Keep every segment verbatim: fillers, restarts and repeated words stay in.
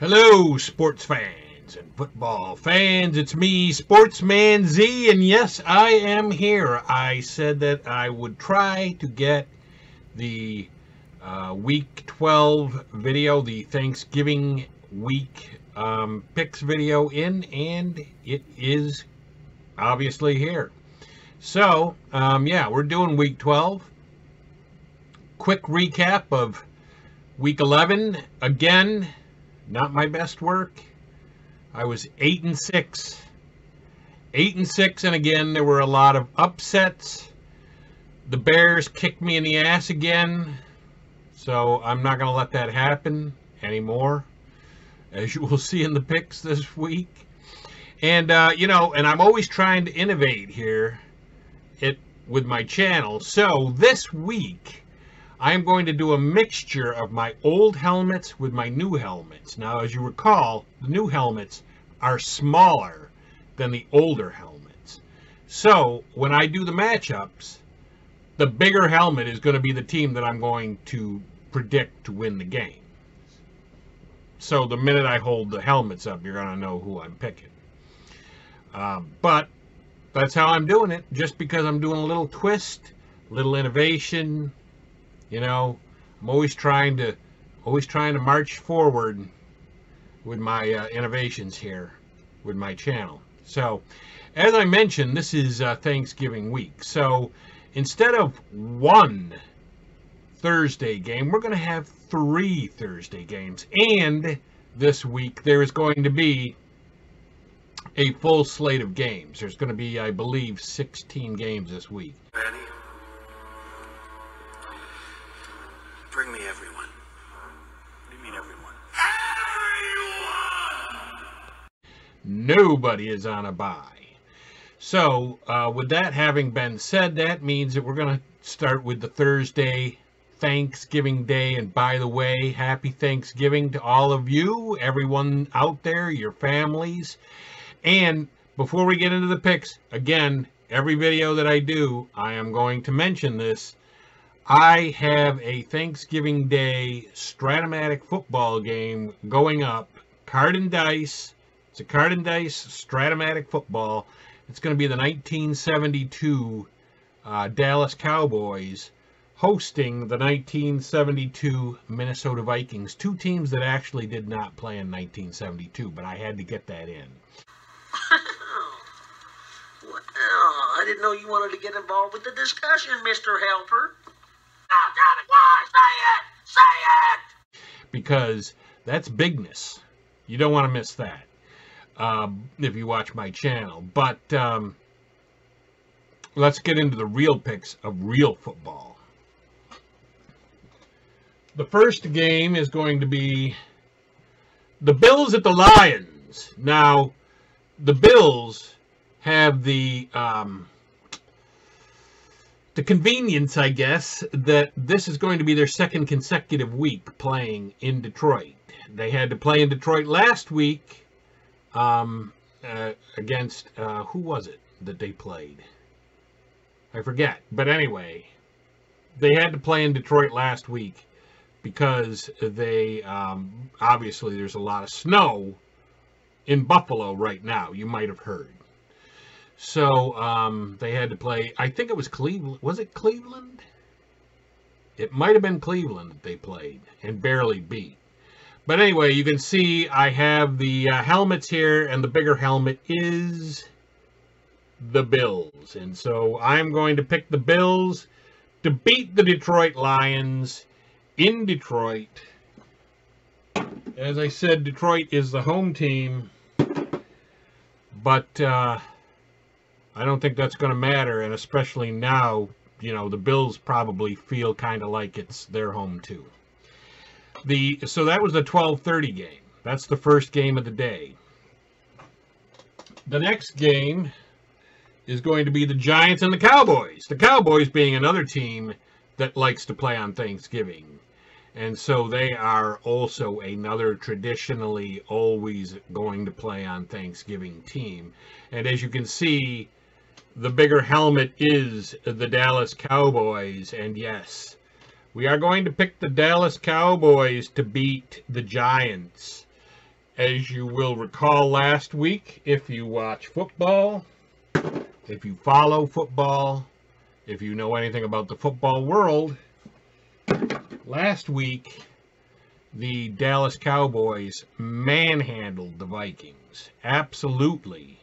Hello, sports fans and football fans. It's me, Sportsman Z, and yes, I am here. I said that I would try to get the uh, Week twelve video, the Thanksgiving week um, picks video in, and it is obviously here. So, um, yeah, we're doing Week twelve. Quick recap of Week eleven. Again, not my best work. I was eight and six. Eight and six, and again, there were a lot of upsets. The Bears kicked me in the ass again, so I'm not going to let that happen anymore, as you will see in the picks this week. And uh, you know, and I'm always trying to innovate here, it with my channel. So this week, I'm going to do a mixture of my old helmets with my new helmets. Now, as you recall, the new helmets are smaller than the older helmets. So, when I do the matchups, the bigger helmet is going to be the team that I'm going to predict to win the game. So, the minute I hold the helmets up, you're going to know who I'm picking. Uh, but, that's how I'm doing it. Just because I'm doing a little twist, little innovation. You know, I'm always trying to, always trying to march forward with my uh, innovations here, with my channel. So, as I mentioned, this is uh, Thanksgiving week. So, instead of one Thursday game, we're going to have three Thursday games. And this week, there is going to be a full slate of games. There's going to be, I believe, sixteen games this week. Ready? Bring me everyone. What do you mean everyone? Everyone! Nobody is on a bye. So, uh, with that having been said, that means that we're going to start with the Thursday, Thanksgiving Day. And by the way, happy Thanksgiving to all of you, everyone out there, your families. And before we get into the picks, again, every video that I do, I am going to mention this. I have a Thanksgiving Day Stratomatic football game going up. Card and Dice. It's a Card and Dice Stratomatic football. It's going to be the nineteen seventy-two uh, Dallas Cowboys hosting the nineteen seventy-two Minnesota Vikings. Two teams that actually did not play in nineteen seventy-two, but I had to get that in. Wow. I didn't know you wanted to get involved with the discussion, Mister Helper. Oh, God, why? Say it! Say it! Because that's bigness. You don't want to miss that uh, if you watch my channel. But um, let's get into the real picks of real football. The first game is going to be the Bills at the Lions. Now, the Bills have the... Um, The convenience, I guess, that this is going to be their second consecutive week playing in Detroit. They had to play in Detroit last week um, uh, against, uh, who was it that they played? I forget. But anyway, they had to play in Detroit last week because they, um, obviously there's a lot of snow in Buffalo right now. You might have heard. So, um, they had to play, I think it was Cleveland, was it Cleveland? It might have been Cleveland that they played and barely beat. But anyway, you can see I have the uh, helmets here, and the bigger helmet is the Bills. And so I'm going to pick the Bills to beat the Detroit Lions in Detroit. As I said, Detroit is the home team, but, uh... I don't think that's going to matter, and especially now, you know, the Bills probably feel kind of like it's their home, too. The So that was the twelve thirty game. That's the first game of the day. The next game is going to be the Giants and the Cowboys. The Cowboys being another team that likes to play on Thanksgiving. And so they are also another traditionally always going to play on Thanksgiving team. And as you can see, the bigger helmet is the Dallas Cowboys, and yes, we are going to pick the Dallas Cowboys to beat the Giants As you will recall last week, if you watch football, if you follow football, if you know anything about the football world, last week the Dallas Cowboys manhandled the Vikings. Absolutely.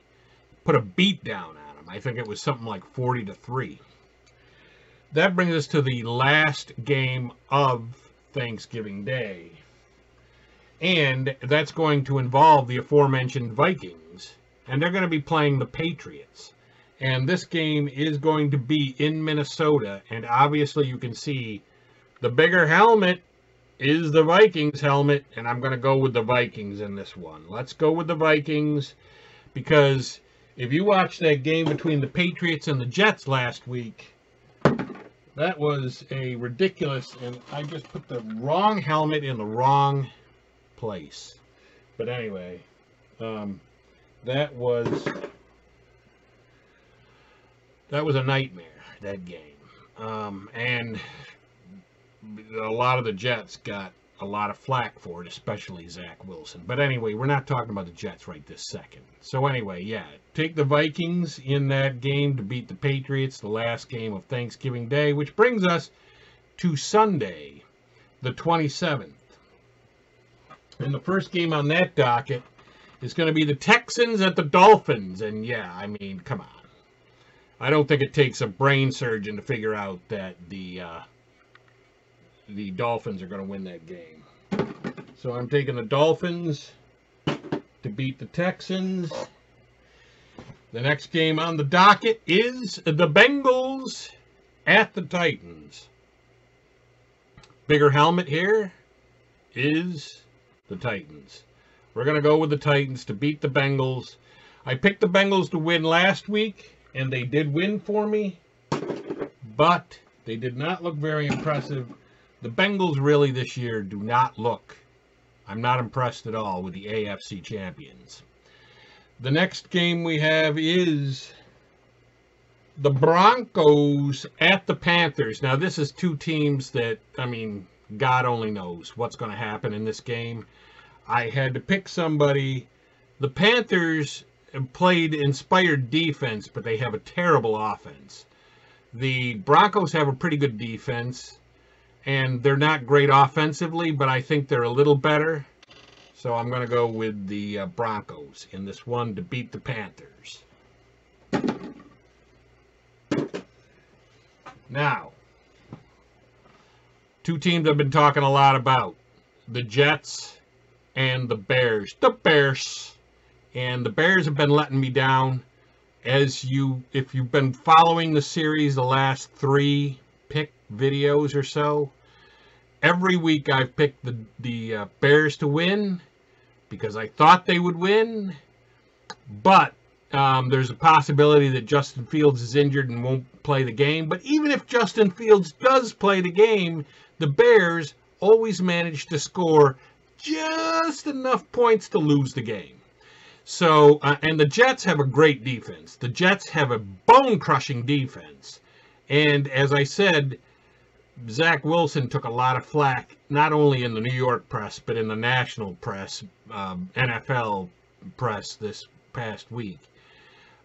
Put a beat down on them. I think it was something like forty to three. That brings us to the last game of Thanksgiving Day. And that's going to involve the aforementioned Vikings. And they're going to be playing the Patriots. And this game is going to be in Minnesota. And obviously you can see the bigger helmet is the Vikings helmet. And I'm going to go with the Vikings in this one. Let's go with the Vikings. Because if you watch that game between the Patriots and the Jets last week, that was a ridiculous, and I just put the wrong helmet in the wrong place. But anyway, um, that was that was a nightmare, that game. Um, and a lot of the Jets got a lot of flack for it, especially Zach Wilson. But anyway, we're not talking about the Jets right this second. So anyway, yeah, take the Vikings in that game to beat the Patriots, the last game of Thanksgiving Day, which brings us to Sunday, the twenty-seventh. And the first game on that docket is going to be the Texans at the Dolphins. And yeah, I mean, come on. I don't think it takes a brain surgeon to figure out that the... Uh, the Dolphins are going to win that game. So I'm taking the Dolphins to beat the Texans. The next game on the docket is the Bengals at the Titans. Bigger helmet here is the Titans. We're going to go with the Titans to beat the Bengals. I picked the Bengals to win last week, and they did win for me, but they did not look very impressive. The Bengals really this year do not look. I'm not impressed at all with the A F C champions. The next game we have is the Broncos at the Panthers. Now this is two teams that, I mean, God only knows what's going to happen in this game. I had to pick somebody. The Panthers played inspired defense, but they have a terrible offense. The Broncos have a pretty good defense. And they're not great offensively, but I think they're a little better. So I'm going to go with the uh, Broncos in this one to beat the Panthers. Now, two teams I've been talking a lot about. The Jets and the Bears. The Bears. And the Bears have been letting me down. As you, if you've been following the series the last three pick videos or so, every week I've picked the, the uh, Bears to win because I thought they would win, but um, there's a possibility that Justin Fields is injured and won't play the game. But even if Justin Fields does play the game, the Bears always manage to score just enough points to lose the game. So, uh, and the Jets have a great defense. The Jets have a bone-crushing defense. And as I said, Zach Wilson took a lot of flack, not only in the New York press, but in the national press, um, N F L press this past week.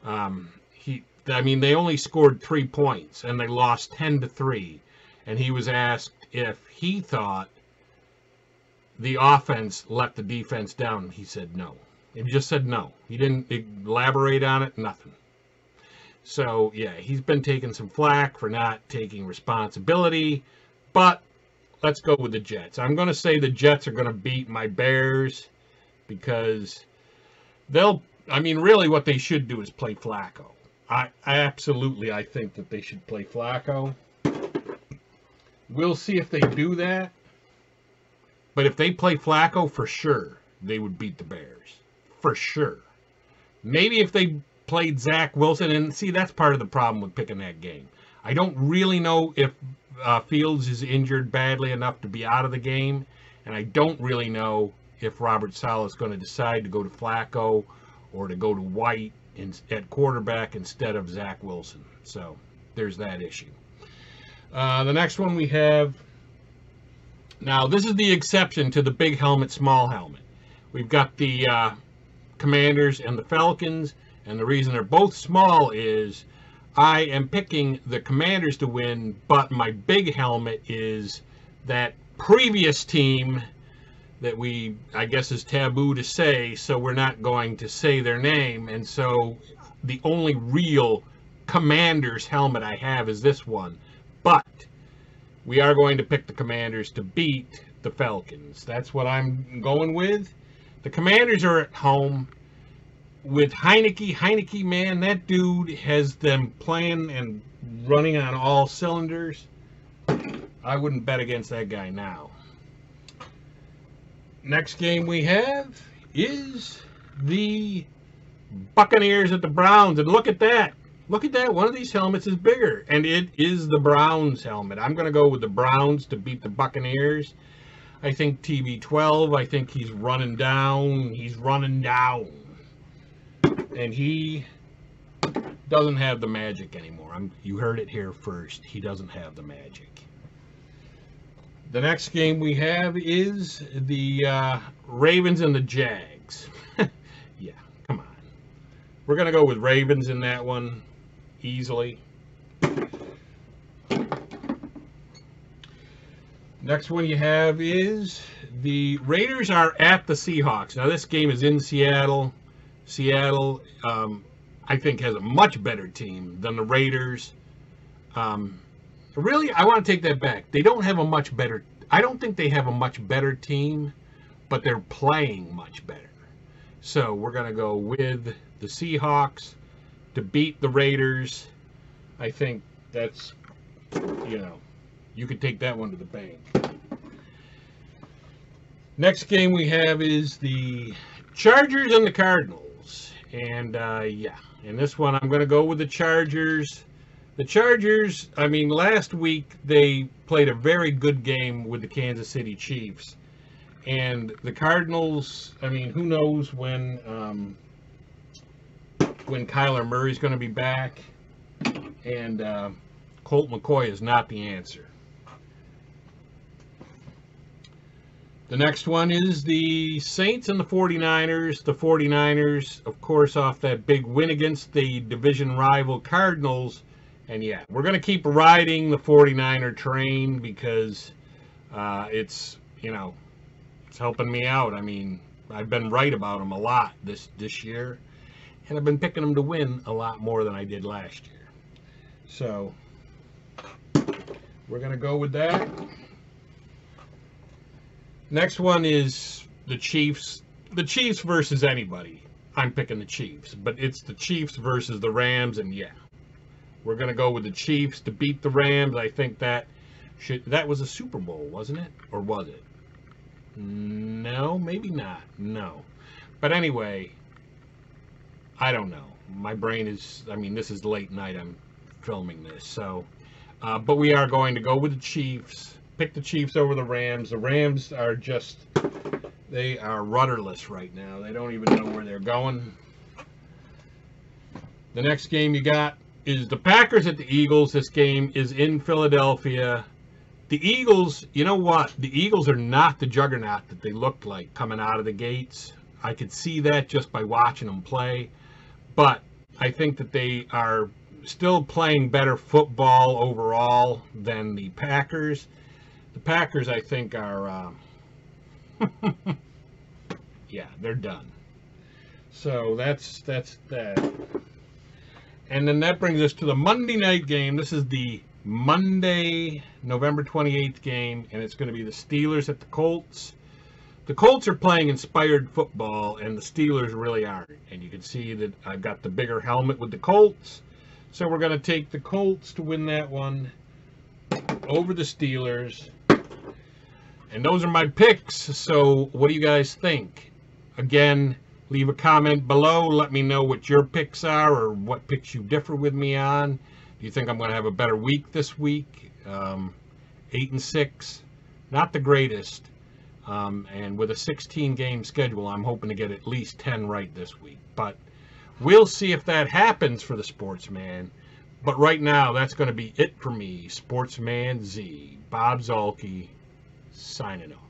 Um, he, I mean, they only scored three points, and they lost ten to three. And he was asked if he thought the offense let the defense down. He said no. He just said no. He didn't elaborate on it, nothing. So, yeah, he's been taking some flack for not taking responsibility, but let's go with the Jets. I'm going to say the Jets are going to beat my Bears because they'll, I mean, really what they should do is play Flacco. I, I absolutely, I think that they should play Flacco. We'll see if they do that, but if they play Flacco, for sure, they would beat the Bears. For sure. Maybe if they played Zach Wilson, and see, that's part of the problem with picking that game. I don't really know if uh, Fields is injured badly enough to be out of the game, and I don't really know if Robert Salah is going to decide to go to Flacco or to go to White in, at quarterback instead of Zach Wilson. So there's that issue. Uh, the next one we have, now this is the exception to the big helmet, small helmet. We've got the uh, Commanders and the Falcons, and the reason they're both small is I am picking the Commanders to win, but my big helmet is that previous team that we, I guess, is taboo to say, so we're not going to say their name, and so the only real Commanders helmet I have is this one, but we are going to pick the Commanders to beat the Falcons. That's what I'm going with. The Commanders are at home with Heinecke. Heinecke, man, that dude has them playing and running on all cylinders. I wouldn't bet against that guy now. Next game we have is the Buccaneers at the Browns. And look at that. Look at that. One of these helmets is bigger. And it is the Browns helmet. I'm going to go with the Browns to beat the Buccaneers. I think T B twelve, I think he's running down. He's running down. And he doesn't have the magic anymore. I'm, you heard it here first. He doesn't have the magic. The next game we have is the uh, Ravens and the Jags. Yeah, come on. We're going to go with Ravens in that one easily. Next one you have is the Raiders are at the Seahawks. Now this game is in Seattle. Seattle, um, I think, has a much better team than the Raiders. Um, really, I want to take that back. They don't have a much better, I don't think they have a much better team, but they're playing much better. So we're going to go with the Seahawks to beat the Raiders. I think that's, you know, you could take that one to the bank. Next game we have is the Chargers and the Cardinals. And, uh, yeah, in this one, I'm going to go with the Chargers. The Chargers, I mean, last week they played a very good game with the Kansas City Chiefs. And the Cardinals, I mean, who knows when, um, when Kyler Murray's going to be back. And uh, Colt McCoy is not the answer. The next one is the Saints and the forty-niners. The forty-niners, of course, off that big win against the division rival Cardinals. And, yeah, we're going to keep riding the forty-niner train because uh, it's, you know, it's helping me out. I mean, I've been right about them a lot this, this year. And I've been picking them to win a lot more than I did last year. So we're going to go with that. Next one is the Chiefs. The Chiefs versus anybody. I'm picking the Chiefs, but it's the Chiefs versus the Rams, and yeah, we're gonna go with the Chiefs to beat the Rams. I think that should, that was a Super Bowl, wasn't it? Or was it? No, maybe not. No, but anyway, I don't know. My brain is. I mean, this is late night. I'm filming this, so. Uh, but we are going to go with the Chiefs. Pick the Chiefs over the Rams. The Rams are just, they are rudderless right now. They don't even know where they're going. The next game you got is the Packers at the Eagles. This game is in Philadelphia. The Eagles, you know what? The Eagles are not the juggernaut that they looked like coming out of the gates. I could see that just by watching them play. But I think that they are still playing better football overall than the Packers. The Packers, I think, are, um, yeah, they're done. So that's, that's that. And then that brings us to the Monday night game. This is the Monday, November twenty-eighth game, and it's going to be the Steelers at the Colts. The Colts are playing inspired football, and the Steelers really aren't. And you can see that I've got the bigger helmet with the Colts. So we're going to take the Colts to win that one over the Steelers. And those are my picks. So what do you guys think? Again, leave a comment below. Let me know what your picks are or what picks you differ with me on. Do you think I'm going to have a better week this week? Um, eight and six, not the greatest. Um, and with a sixteen game schedule, I'm hoping to get at least ten right this week. But we'll see if that happens for the Sportsman. But right now, that's going to be it for me, Sportsman Z. Bob Zuhlke, signing off.